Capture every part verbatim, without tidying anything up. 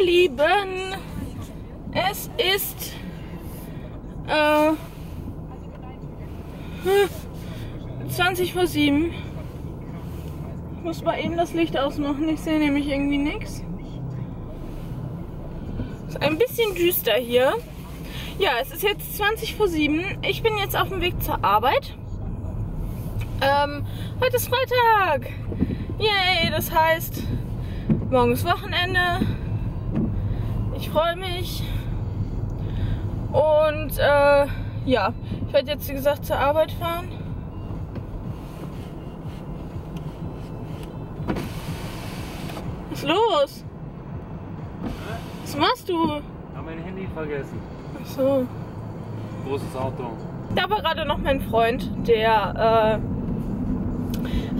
ihr Lieben, es ist äh, zwanzig vor sieben. Ich muss mal eben das Licht ausmachen, ich sehe nämlich irgendwie nichts. Ist ein bisschen düster hier. Ja, es ist jetzt zwanzig vor sieben. Ich bin jetzt auf dem Weg zur Arbeit. Ähm, heute ist Freitag. Yay, das heißt, morgen ist Wochenende. Ich freue mich. Und äh, ja, ich werde jetzt, wie gesagt, zur Arbeit fahren. Was ist los? Was machst du? Ich habe mein Handy vergessen. Ach so. Großes Auto. Da war gerade noch mein Freund, der äh,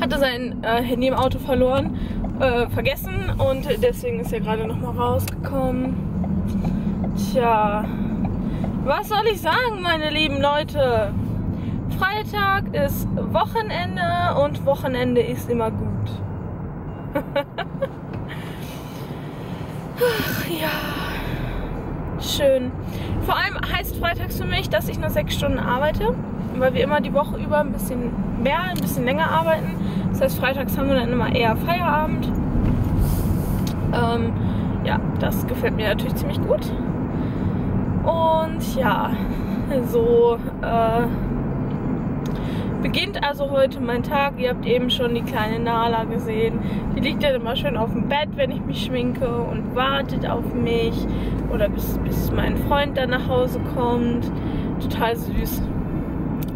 hatte sein äh, Handy im Auto verloren, äh, vergessen, und deswegen ist er gerade nochmal rausgekommen. Tja, was soll ich sagen, meine lieben Leute? Freitag ist Wochenende und Wochenende ist immer gut. Ach ja, schön. Vor allem heißt freitags für mich, dass ich nur sechs Stunden arbeite, weil wir immer die Woche über ein bisschen mehr, ein bisschen länger arbeiten. Das heißt, freitags haben wir dann immer eher Feierabend. Ähm, ja, das gefällt mir natürlich ziemlich gut. Und ja, so äh, beginnt also heute mein Tag. Ihr habt eben schon die kleine Nala gesehen. Die liegt dann immer schön auf dem Bett, wenn ich mich schminke, und wartet auf mich. Oder bis, bis mein Freund dann nach Hause kommt. Total süß.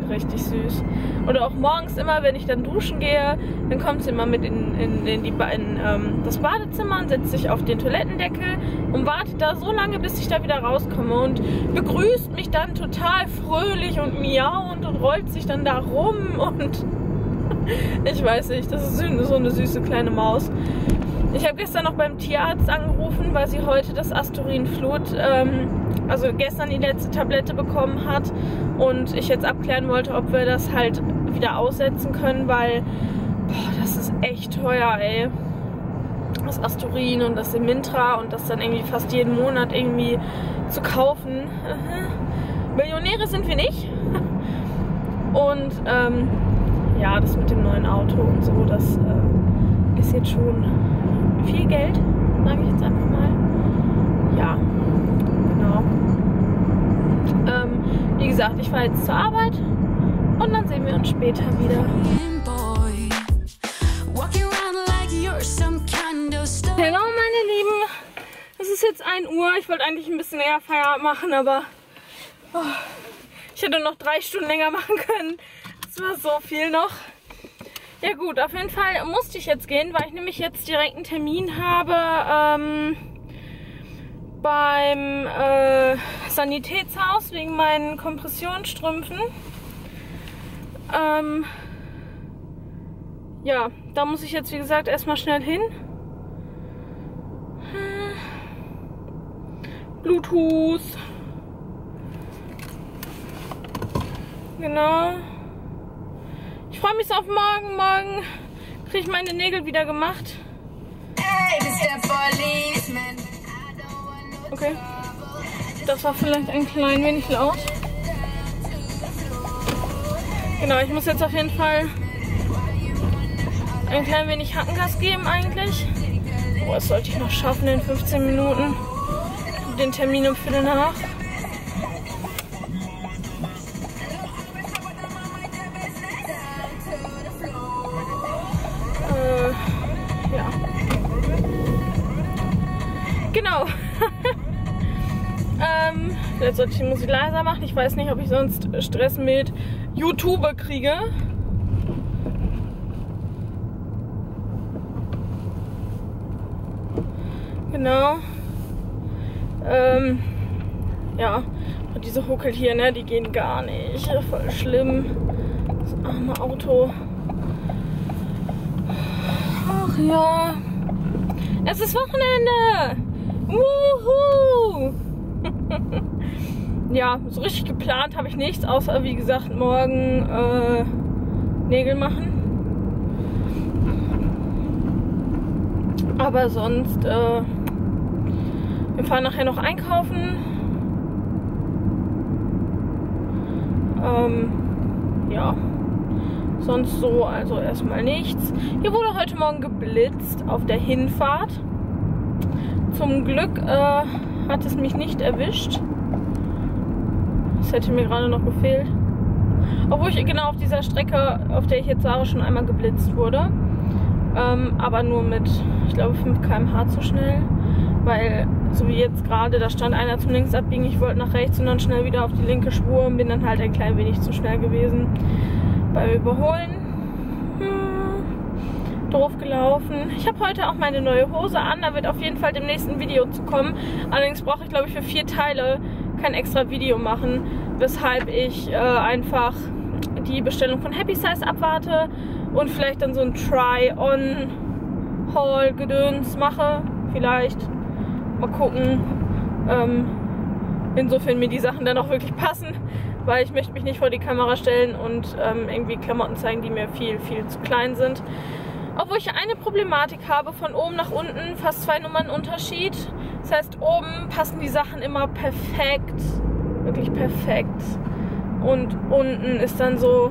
Richtig süß. Oder auch morgens immer, wenn ich dann duschen gehe, dann kommt sie immer mit in, in, in, die ba in ähm, das Badezimmer und setzt sich auf den Toilettendeckel und wartet da so lange, bis ich da wieder rauskomme, und begrüßt mich dann total fröhlich und miauend und rollt sich dann da rum, und ich weiß nicht, das ist so eine süße kleine Maus. Ich habe gestern noch beim Tierarzt angerufen, weil sie heute das Aspirin Flut, ähm, also gestern die letzte Tablette bekommen hat, und ich jetzt abklären wollte, ob wir das halt wieder aussetzen können, weil boah, das ist echt teuer, ey. Das Aspirin und das Simintra und das dann irgendwie fast jeden Monat irgendwie zu kaufen. Mhm. Millionäre sind wir nicht. Und ähm, ja, das mit dem neuen Auto und so, das äh, ist jetzt schon viel Geld, sage ich jetzt einfach mal. Ja, genau. Ähm, wie gesagt, ich fahre jetzt zur Arbeit und dann sehen wir uns später wieder. Hallo meine Lieben, es ist jetzt ein Uhr. Ich wollte eigentlich ein bisschen eher Feierabend machen, aber oh, ich hätte noch drei Stunden länger machen können. Es war so viel noch. Ja gut, auf jeden Fall musste ich jetzt gehen, weil ich nämlich jetzt direkt einen Termin habe ähm, beim äh, Sanitätshaus wegen meinen Kompressionsstrümpfen. Ähm, ja, da muss ich jetzt, wie gesagt, erstmal schnell hin. Hm. Bluetooth. Genau. Ich freue mich auf morgen. Morgen kriege ich meine Nägel wieder gemacht. Okay. Das war vielleicht ein klein wenig laut. Genau, ich muss jetzt auf jeden Fall ein klein wenig Hackengas geben eigentlich. Oh, das sollte ich noch schaffen in fünfzehn Minuten. Den Termin um Viertel nach. Genau. ähm, vielleicht sollte ich die Musik leiser machen. Ich weiß nicht, ob ich sonst Stress mit YouTube kriege. Genau. Ähm, ja. Und diese Huckel hier, ne, die gehen gar nicht. Voll schlimm. Das arme Auto. Ach ja. Es ist Wochenende. Wuhu! Ja, so richtig geplant habe ich nichts, außer wie gesagt morgen äh, Nägel machen. Aber sonst äh, Wir fahren nachher noch einkaufen. Ähm, ja. Sonst so, also erstmal nichts. Hier wurde heute Morgen geblitzt auf der Hinfahrt. Zum Glück äh, hat es mich nicht erwischt. Das hätte mir gerade noch gefehlt. Obwohl ich genau auf dieser Strecke, auf der ich jetzt war, schon einmal geblitzt wurde. Ähm, aber nur mit, ich glaube, fünf Kilometer pro Stunde zu schnell. Weil, so wie jetzt gerade, da stand einer zum links abbiegen, ich wollte nach rechts und dann schnell wieder auf die linke Spur und bin dann halt ein klein wenig zu schnell gewesen. Beim Überholen. Hm, doof gelaufen. Ich habe heute auch meine neue Hose an. Da wird auf jeden Fall dem nächsten Video zu kommen. Allerdings brauche ich, glaube ich, für vier Teile kein extra Video machen, weshalb ich äh, einfach die Bestellung von Happy Size abwarte und vielleicht dann so ein Try-on-Haul-Gedöns mache. Vielleicht. Mal gucken. Ähm, insofern mir die Sachen dann auch wirklich passen. Weil ich möchte mich nicht vor die Kamera stellen und ähm, irgendwie Klamotten zeigen, die mir viel, viel zu klein sind. Obwohl ich eine Problematik habe, von oben nach unten fast zwei Nummern Unterschied. Das heißt, oben passen die Sachen immer perfekt, wirklich perfekt. Und unten ist dann so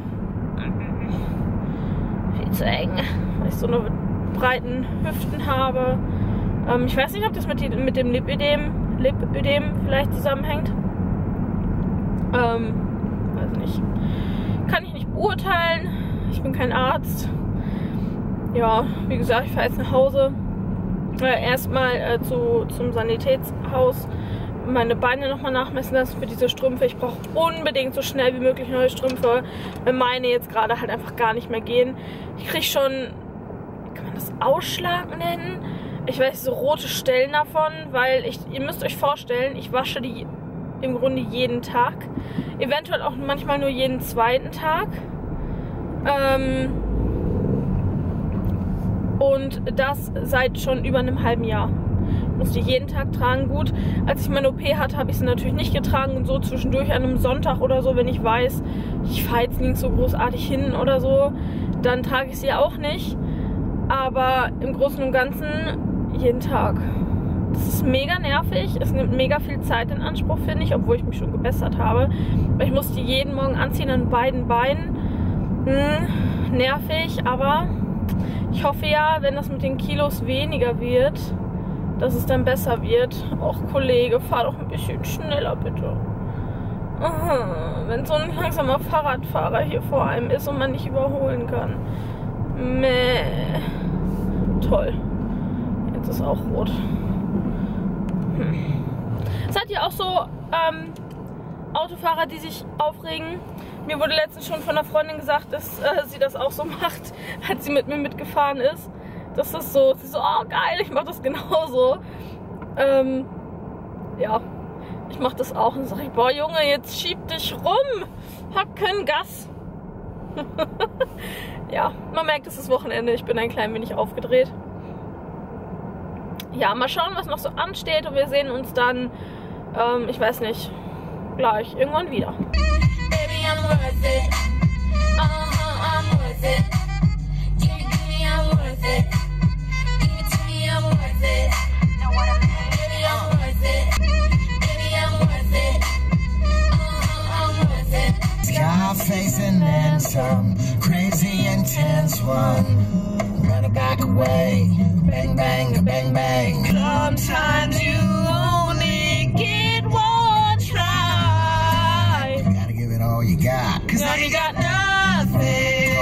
viel zu eng, weil ich so eine breiten Hüften habe. Ähm, ich weiß nicht, ob das mit, die, mit dem Lipödem, Lipödem vielleicht zusammenhängt. Ähm, weiß nicht. Kann ich nicht beurteilen. Ich bin kein Arzt. Ja, wie gesagt, ich fahre jetzt nach Hause. Äh, Erstmal äh, zu, zum Sanitätshaus meine Beine nochmal nachmessen lassen für diese Strümpfe. Ich brauche unbedingt so schnell wie möglich neue Strümpfe, weil meine jetzt gerade halt einfach gar nicht mehr gehen. Ich kriege schon, kann man das Ausschlag nennen? Ich weiß, so rote Stellen davon, weil ich, ihr müsst euch vorstellen, ich wasche die im Grunde jeden Tag. Eventuell auch manchmal nur jeden zweiten Tag. Ähm und das seit schon über einem halben Jahr. Ich musste jeden Tag tragen. Gut, als ich meine O P hatte, habe ich sie natürlich nicht getragen. Und so zwischendurch an einem Sonntag oder so, wenn ich weiß, ich fahre jetzt nicht so großartig hin oder so, dann trage ich sie auch nicht. Aber im Großen und Ganzen jeden Tag. Das ist mega nervig, es nimmt mega viel Zeit in Anspruch, finde ich, obwohl ich mich schon gebessert habe. Ich musste jeden Morgen anziehen an beiden Beinen. Hm, nervig, aber ich hoffe ja, wenn das mit den Kilos weniger wird, dass es dann besser wird. Och, Kollege, fahr doch ein bisschen schneller, bitte. Wenn so ein langsamer Fahrradfahrer hier vor einem ist und man nicht überholen kann. Mäh. Toll. Jetzt ist auch rot. Seid ihr auch so ähm, Autofahrer, die sich aufregen? Mir wurde letztens schon von einer Freundin gesagt, dass äh, sie das auch so macht, als sie mit mir mitgefahren ist. Das ist so, sie so, oh geil, ich mache das genauso. Ähm, ja, ich mache das auch und sage, boah Junge, jetzt schieb dich rum, hab kein Gas. Ja, man merkt, es ist Wochenende, ich bin ein klein wenig aufgedreht. Ja, mal schauen, was noch so ansteht und wir sehen uns dann, ähm, ich weiß nicht, gleich irgendwann wieder. Running back away, bang, bang, bang, bang. Sometimes you only get one try. You gotta give it all you got. Cause now you got nothing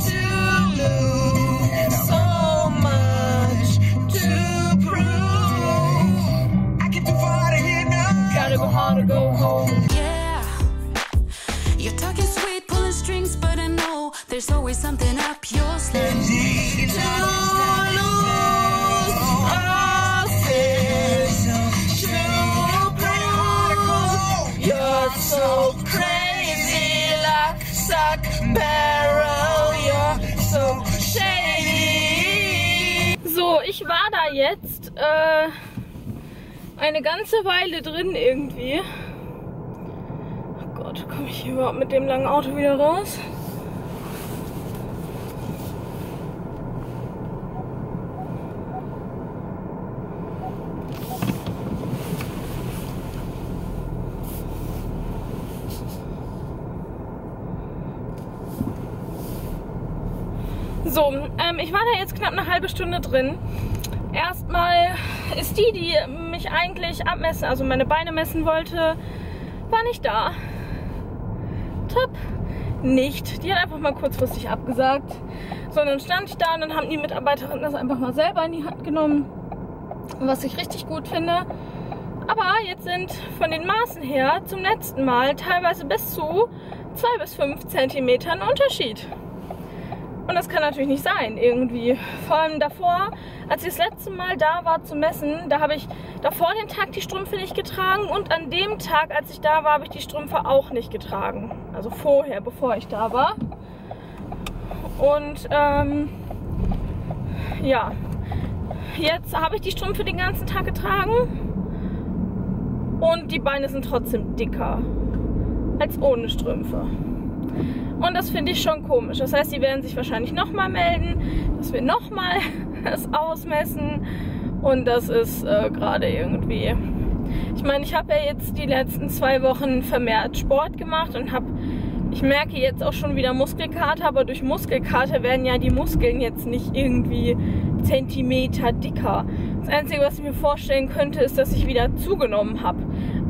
to lose. So much to prove. I get too far to hear now. Gotta go hard or go home. Yeah, you're talking sweet, pulling strings, but I know there's always something up your sleeve. So, ich war da jetzt äh, eine ganze Weile drin irgendwie. Oh Gott, komme ich hier überhaupt mit dem langen Auto wieder raus? So, ähm, ich war da jetzt knapp eine halbe Stunde drin. Erstmal ist die, die mich eigentlich abmessen, also meine Beine messen wollte, war nicht da. Top. Nicht. Die hat einfach mal kurzfristig abgesagt. Sondern stand ich da und dann haben die Mitarbeiterinnen das einfach mal selber in die Hand genommen. Was ich richtig gut finde. Aber jetzt sind von den Maßen her zum letzten Mal teilweise bis zu zwei bis fünf Zentimetern Unterschied. Und das kann natürlich nicht sein, irgendwie. Vor allem davor, als ich das letzte Mal da war zu messen, da habe ich davor den Tag die Strümpfe nicht getragen und an dem Tag, als ich da war, habe ich die Strümpfe auch nicht getragen. Also vorher, bevor ich da war. Und ähm, ja, jetzt habe ich die Strümpfe den ganzen Tag getragen und die Beine sind trotzdem dicker als ohne Strümpfe. Und das finde ich schon komisch. Das heißt, die werden sich wahrscheinlich nochmal melden, dass wir nochmal das ausmessen. Und das ist äh, gerade irgendwie... Ich meine, ich habe ja jetzt die letzten zwei Wochen vermehrt Sport gemacht und habe... Ich merke jetzt auch schon wieder Muskelkater, aber durch Muskelkater werden ja die Muskeln jetzt nicht irgendwie Zentimeter dicker. Das Einzige, was ich mir vorstellen könnte, ist, dass ich wieder zugenommen habe.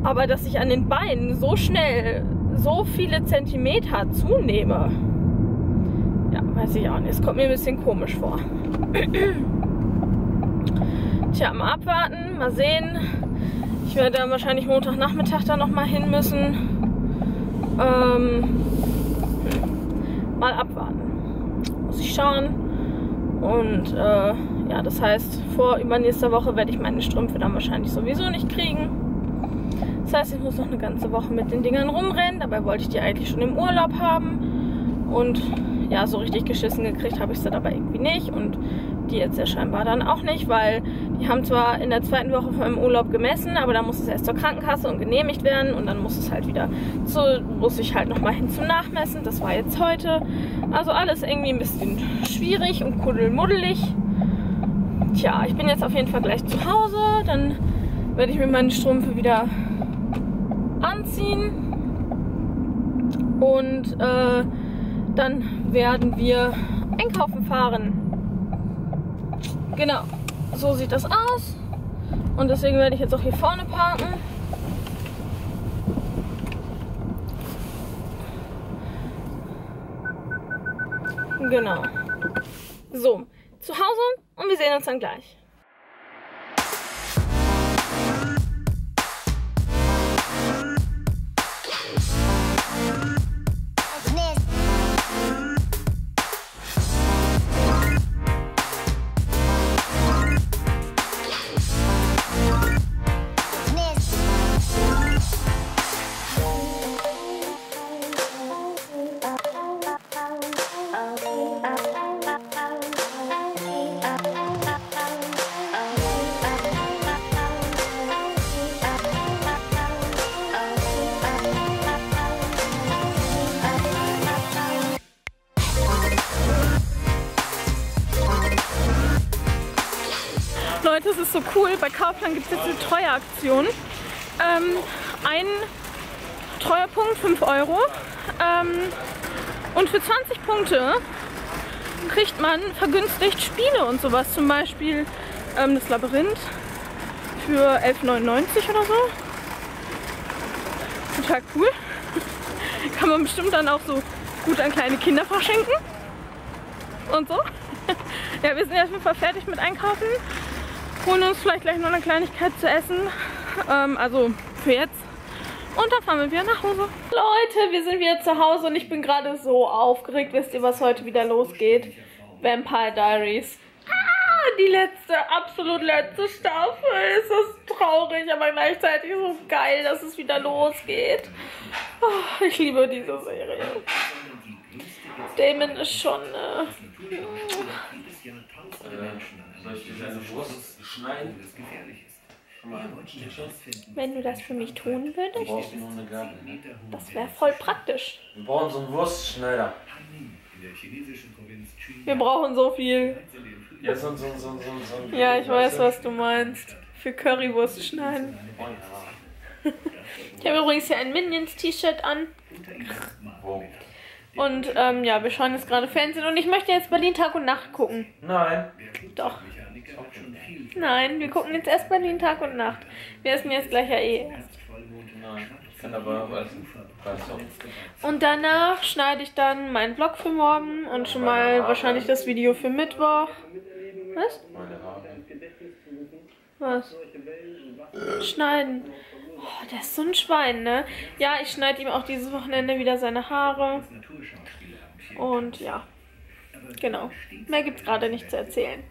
Aber dass ich an den Beinen so schnell... so viele Zentimeter zunehme. Ja, weiß ich auch nicht. Es kommt mir ein bisschen komisch vor. Tja, mal abwarten, mal sehen. Ich werde dann wahrscheinlich Montagnachmittag da nochmal hin müssen. Ähm, mal abwarten. Muss ich schauen. Und äh, ja, das heißt, vor übernächster Woche werde ich meine Strümpfe dann wahrscheinlich sowieso nicht kriegen. Das heißt, ich muss noch eine ganze Woche mit den Dingern rumrennen. Dabei wollte ich die eigentlich schon im Urlaub haben. Und ja, so richtig geschissen gekriegt habe ich sie dabei irgendwie nicht. Und die jetzt ja scheinbar dann auch nicht, weil die haben zwar in der zweiten Woche vor meinem Urlaub gemessen, aber dann muss es erst zur Krankenkasse und genehmigt werden. Und dann muss es halt wieder zu, muss ich halt nochmal hin zum Nachmessen. Das war jetzt heute. Also alles irgendwie ein bisschen schwierig und kuddelmuddelig. Tja, ich bin jetzt auf jeden Fall gleich zu Hause. Dann werde ich mir meine Strümpfe wieder anziehen und äh, dann werden wir einkaufen fahren. Genau, so sieht das aus und deswegen werde ich jetzt auch hier vorne parken. Genau. So, zu Hause und wir sehen uns dann gleich. Leute, es ist so cool, bei Kaufland gibt es jetzt eine Treueaktion. Ähm, ein Treuepunkt, fünf Euro. Ähm, und für zwanzig Punkte kriegt man vergünstigt Spiele und sowas. Zum Beispiel ähm, das Labyrinth für elf neunundneunzig oder so. Total cool. Kann man bestimmt dann auch so gut an kleine Kinder verschenken. Und so. Ja, wir sind auf jeden Fall fertig mit Einkaufen. Holen uns vielleicht gleich noch eine Kleinigkeit zu essen, ähm, also für jetzt. Und dann fahren wir wieder nach Hause. Leute, wir sind wieder zu Hause und ich bin gerade so aufgeregt. Wisst ihr, was heute wieder losgeht? Vampire Diaries. Ah, die letzte, absolut letzte Staffel. Es ist traurig, aber gleichzeitig so geil, dass es wieder losgeht. Oh, ich liebe diese Serie. Damon ist schon... Äh, Wenn du das für mich tun würdest, das wäre voll praktisch. Wir brauchen so einen Wurstschneider. Wir brauchen so viel. Ja, so, so, so, so, so. Ja, ich weiß, was du meinst. Für Currywurst schneiden. Ich habe übrigens hier ein Minions-T-Shirt an. Und ähm, ja, wir schauen jetzt gerade Fernsehen und ich möchte jetzt Berlin Tag und Nacht gucken. Nein. Doch. Nein, wir gucken jetzt erst Berlin Tag und Nacht. Wir essen jetzt gleich ja eh. Nein, ich kann aber was. Und danach schneide ich dann meinen Vlog für morgen und schon mal wahrscheinlich das Video für Mittwoch. Was? Was? Schneiden. Oh, der ist so ein Schwein, ne? Ja, ich schneide ihm auch dieses Wochenende wieder seine Haare. Und ja, genau. Mehr gibt's gerade nicht zu erzählen.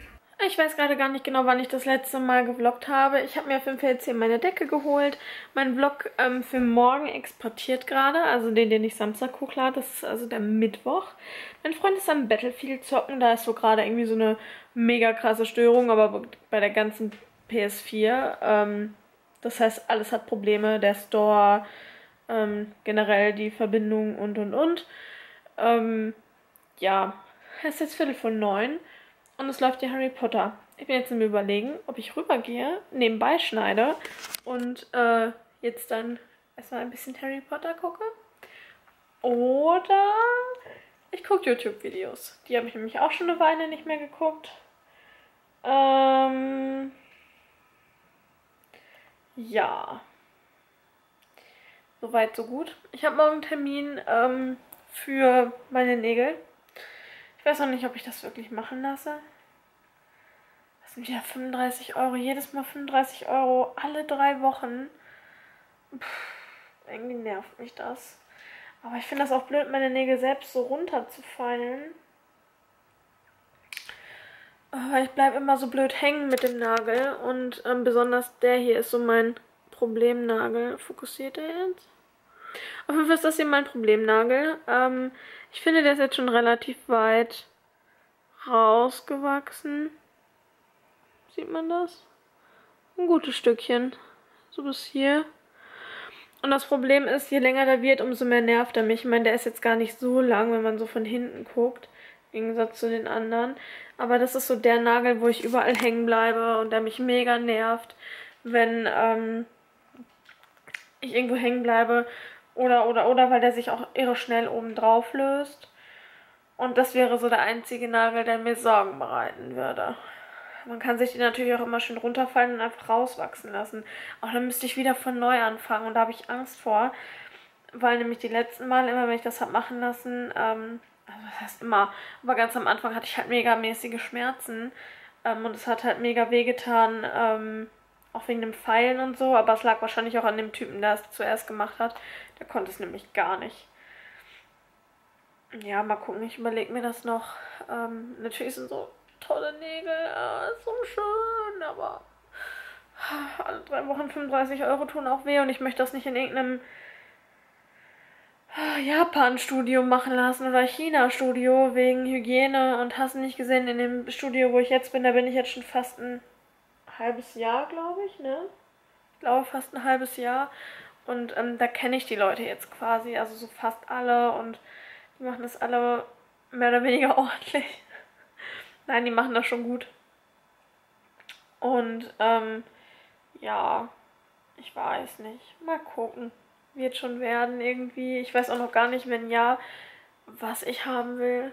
Ich weiß gerade gar nicht genau, wann ich das letzte Mal gevloggt habe. Ich habe mir auf jeden Fall jetzt hier meine Decke geholt. Mein Vlog ähm, für morgen exportiert gerade. Also den, den ich Samstag hochlade. Das ist also der Mittwoch. Mein Freund ist am Battlefield zocken. Da ist so gerade irgendwie so eine mega krasse Störung. Aber bei der ganzen P S vier. Ähm, das heißt, alles hat Probleme. Der Store, ähm, generell die Verbindung und und und. Ähm, ja, es ist jetzt Viertel vor neun. Und es läuft ja Harry Potter. Ich bin jetzt im Überlegen, ob ich rübergehe, nebenbei schneide und äh, jetzt dann erstmal ein bisschen Harry Potter gucke. Oder ich gucke YouTube-Videos. Die habe ich nämlich auch schon eine Weile nicht mehr geguckt. Ähm, ja. Soweit, so gut. Ich habe morgen einen Termin ähm, für meine Nägel. Ich weiß noch nicht, ob ich das wirklich machen lasse. Das sind wieder fünfunddreißig Euro. Jedes Mal fünfunddreißig Euro. Alle drei Wochen. Puh, irgendwie nervt mich das. Aber ich finde das auch blöd, meine Nägel selbst so runterzufallen. Aber ich bleibe immer so blöd hängen mit dem Nagel. Und ähm, besonders der hier ist so mein Problemnagel. Fokussiert er jetzt? Auf jeden Fall ist das hier mein Problemnagel. Ähm, ich finde, der ist jetzt schon relativ weit rausgewachsen. Sieht man das? Ein gutes Stückchen. So bis hier. Und das Problem ist, je länger der wird, umso mehr nervt er mich. Ich meine, der ist jetzt gar nicht so lang, wenn man so von hinten guckt. Im Gegensatz zu den anderen. Aber das ist so der Nagel, wo ich überall hängen bleibe und der mich mega nervt, wenn ähm, ich irgendwo hängen bleibe. Oder, oder, oder, weil der sich auch irre schnell oben drauf löst. Und das wäre so der einzige Nagel, der mir Sorgen bereiten würde. Man kann sich den natürlich auch immer schön runterfallen und einfach rauswachsen lassen. Auch dann müsste ich wieder von neu anfangen und da habe ich Angst vor. Weil nämlich die letzten Mal, immer wenn ich das habe machen lassen, ähm, also das heißt immer, aber ganz am Anfang hatte ich halt mega mäßige Schmerzen. Ähm, und es hat halt mega wehgetan, ähm, auch wegen dem Pfeilen und so, aber es lag wahrscheinlich auch an dem Typen, der es zuerst gemacht hat. Der konnte es nämlich gar nicht. Ja, mal gucken, ich überlege mir das noch. Ähm, natürlich sind so tolle Nägel, äh, so schön, aber alle drei Wochen fünfunddreißig Euro tun auch weh und ich möchte das nicht in irgendeinem Japan-Studio machen lassen oder China-Studio wegen Hygiene und hast nicht gesehen, in dem Studio, wo ich jetzt bin, da bin ich jetzt schon fast ein halbes Jahr, glaube ich, ne? Ich glaube fast ein halbes Jahr. Und ähm, da kenne ich die Leute jetzt quasi, also so fast alle. Und die machen das alle mehr oder weniger ordentlich. Nein, die machen das schon gut. Und ähm, ja, ich weiß nicht. Mal gucken. Wird schon werden irgendwie. Ich weiß auch noch gar nicht, wenn ja, was ich haben will.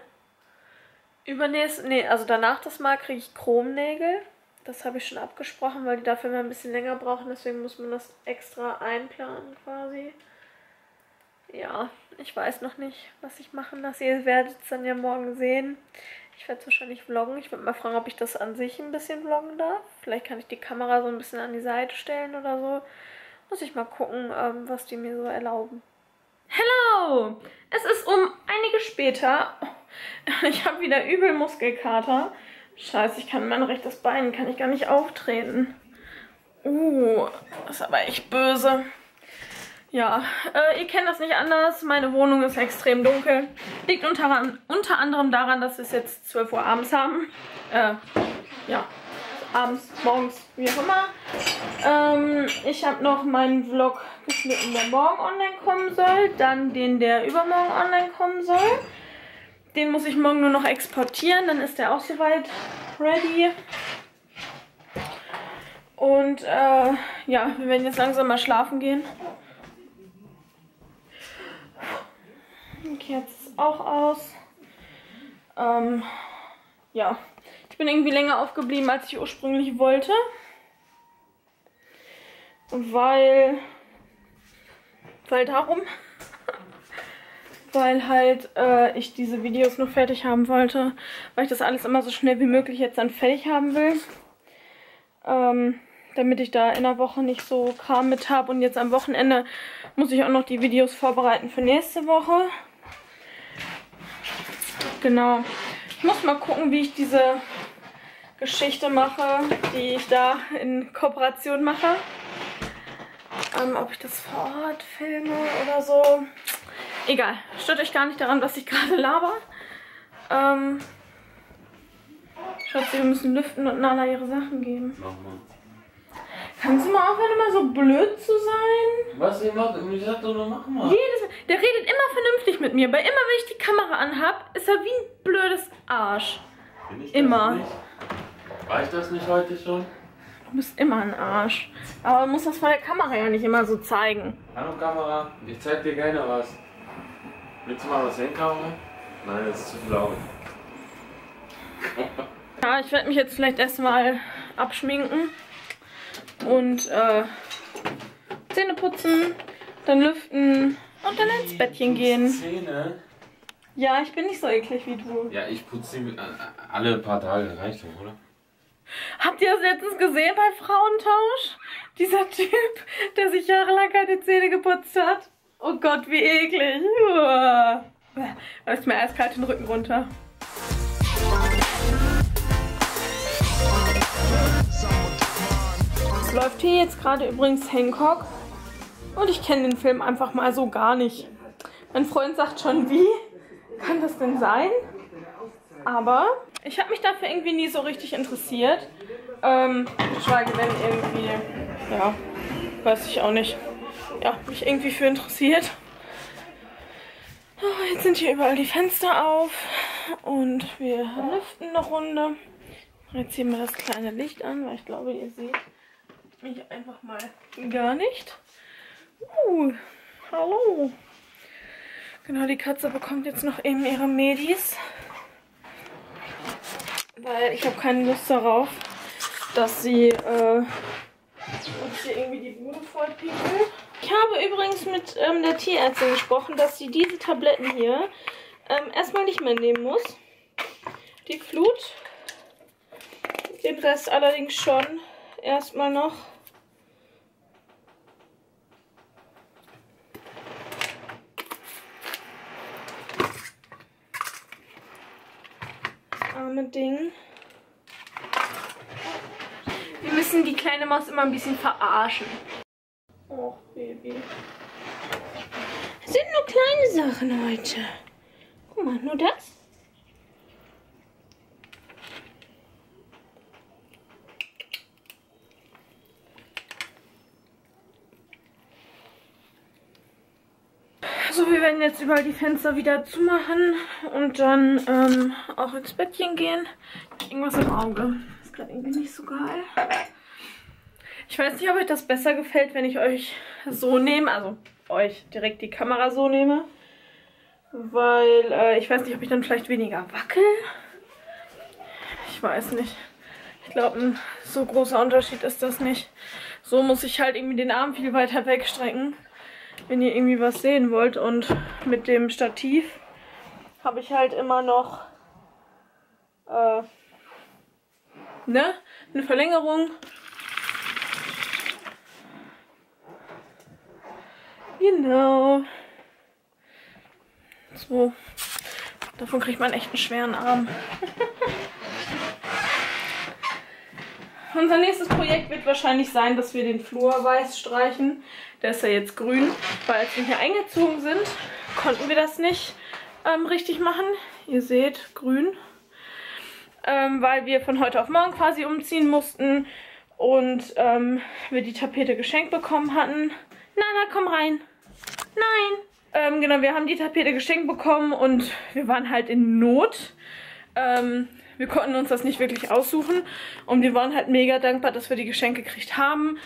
Übernächst, nee, also danach das Mal kriege ich Chromnägel. Das habe ich schon abgesprochen, weil die dafür immer ein bisschen länger brauchen. Deswegen muss man das extra einplanen quasi. Ja, ich weiß noch nicht, was ich machen lasse. Ihr werdet es dann ja morgen sehen. Ich werde es wahrscheinlich vloggen. Ich würde mal fragen, ob ich das an sich ein bisschen vloggen darf. Vielleicht kann ich die Kamera so ein bisschen an die Seite stellen oder so. Muss ich mal gucken, was die mir so erlauben. Hello! Es ist um einige später. Ich habe wieder übel Muskelkater. Scheiße, ich kann mein rechtes Bein, kann ich gar nicht auftreten. Uh, das ist aber echt böse. Ja, äh, ihr kennt das nicht anders. Meine Wohnung ist extrem dunkel. Liegt unter, unter anderem daran, dass wir es jetzt zwölf Uhr abends haben. Äh, ja, abends, morgens, wie auch immer. Ähm, ich habe noch meinen Vlog geschnitten, der morgen online kommen soll. Dann den, der übermorgen online kommen soll. Den muss ich morgen nur noch exportieren, dann ist der auch soweit ready. Und äh, ja, wir werden jetzt langsam mal schlafen gehen. Okay, jetzt auch aus. Ähm, ja, ich bin irgendwie länger aufgeblieben, als ich ursprünglich wollte. Weil, weil darum, weil halt äh, ich diese Videos nur fertig haben wollte, weil ich das alles immer so schnell wie möglich jetzt dann fertig haben will. Ähm, damit ich da in der Woche nicht so Kram mit habe. Und jetzt am Wochenende muss ich auch noch die Videos vorbereiten für nächste Woche. Genau. Ich muss mal gucken, wie ich diese Geschichte mache, die ich da in Kooperation mache. Ähm, ob ich das vor Ort filme oder so. Egal. Stört euch gar nicht daran, was ich gerade laber. Ähm, Schatzi, wir müssen lüften und Nala ihre Sachen geben. Nochmal. Kannst du mal aufhören, immer so blöd zu sein? Was? Ich mach, ich sag doch nur, mach mal. Jedes, der redet immer vernünftig mit mir. Bei immer, wenn ich die Kamera anhab, ist er wie ein blödes Arsch. Bin ich immer. Das War ich das nicht heute schon? Du bist immer ein Arsch. Aber man muss das vor der Kamera ja nicht immer so zeigen. Hallo Kamera, ich zeig dir gerne was. Willst du mal was hinkauen? Nein, das ist zu blau. Ja, ich werde mich jetzt vielleicht erstmal abschminken. Und äh, Zähne putzen, dann lüften und dann ins Bettchen gehen. Zähne? Ja, ich bin nicht so eklig wie du. Ja, ich putze sie alle paar Tage, reicht doch, oder? Habt ihr das letztens gesehen bei Frauentausch? Dieser Typ, der sich jahrelang keine Zähne geputzt hat. Oh Gott, wie eklig. Da ist mir eiskalt den Rücken runter. Läuft hier jetzt gerade übrigens Hancock und ich kenne den Film einfach mal so gar nicht. Mein Freund sagt schon, wie kann das denn sein? Aber ich habe mich dafür irgendwie nie so richtig interessiert. Ähm, geschweige denn irgendwie, ja, weiß ich auch nicht. Ja, mich irgendwie für interessiert. Oh, jetzt sind hier überall die Fenster auf und wir lüften eine Runde. Jetzt ziehen wir das kleine Licht an, weil ich glaube, ihr seht mich einfach mal gar nicht. Uh, hallo. Genau, die Katze bekommt jetzt noch eben ihre Medis. Weil ich habe keine Lust darauf, dass sie äh, uns hier irgendwie die Bude vollpiekelt. Ich habe übrigens mit ähm, der Tierärztin gesprochen, dass sie diese Tabletten hier ähm, erstmal nicht mehr nehmen muss. Die Flut. Den Rest allerdings schon erstmal noch. Arme Ding. Wir müssen die kleine Maus immer ein bisschen verarschen. Och, Baby. Es sind nur kleine Sachen heute. Guck mal, nur das. So, wir werden jetzt überall die Fenster wieder zumachen und dann ähm, auch ins Bettchen gehen. Irgendwas im Auge. Ist gerade irgendwie nicht so geil. Ich weiß nicht, ob euch das besser gefällt, wenn ich euch so nehme, also euch direkt die Kamera so nehme. Weil äh, ich weiß nicht, ob ich dann vielleicht weniger wackel. Ich weiß nicht. Ich glaube, ein so großer Unterschied ist das nicht. So muss ich halt irgendwie den Arm viel weiter wegstrecken, wenn ihr irgendwie was sehen wollt. Und mit dem Stativ habe ich halt immer noch äh, ne? eine Verlängerung. Genau. So. Davon kriegt man echt einen schweren Arm. Unser nächstes Projekt wird wahrscheinlich sein, dass wir den Flur weiß streichen. Der ist ja jetzt grün, weil als wir hier eingezogen sind, konnten wir das nicht ähm, richtig machen. Ihr seht, grün. Ähm, weil wir von heute auf morgen quasi umziehen mussten und ähm, wir die Tapete geschenkt bekommen hatten. Nana, komm rein. Nein. Ähm, genau, wir haben die Tapete geschenkt bekommen und wir waren halt in Not. Ähm... Wir konnten uns das nicht wirklich aussuchen und wir waren halt mega dankbar, dass wir die Geschenke gekriegt haben.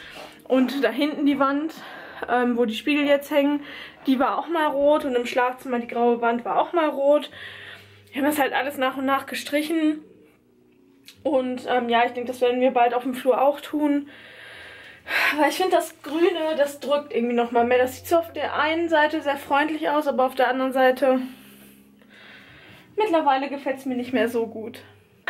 Und da hinten die Wand ähm, wo die Spiegel jetzt hängen, die war auch mal rot. Und im Schlafzimmer die graue Wand war auch mal rot. Wir haben das halt alles nach und nach gestrichen. Und ähm, ja, ich denke, das werden wir bald auf dem Flur auch tun. Weil ich finde, das Grüne, das drückt irgendwie nochmal mehr. Das sieht so auf der einen Seite sehr freundlich aus, aber auf der anderen Seite mittlerweile gefällt es mir nicht mehr so gut.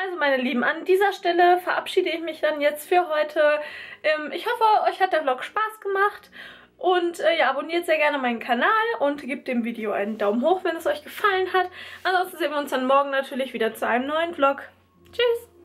Also meine Lieben, an dieser Stelle verabschiede ich mich dann jetzt für heute. Ähm, ich hoffe, euch hat der Vlog Spaß gemacht. Und äh, ja, abonniert sehr gerne meinen Kanal und gebt dem Video einen Daumen hoch, wenn es euch gefallen hat. Ansonsten sehen wir uns dann morgen natürlich wieder zu einem neuen Vlog. Tschüss!